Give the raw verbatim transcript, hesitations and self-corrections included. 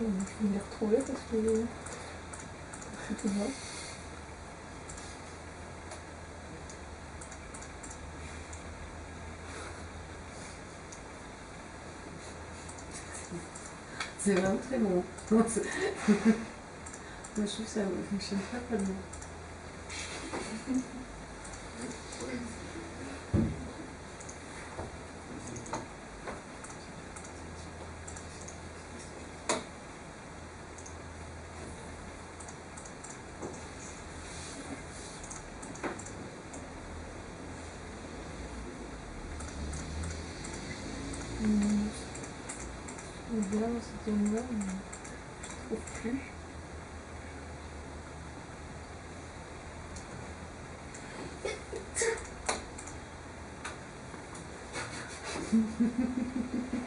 Je vais les retrouver parce que je suis tout bas. C'est vraiment très bon. Moi je trouve que ça ne fonctionne pas pas bien. Bien, c'était une bonne, mais je trouve plus.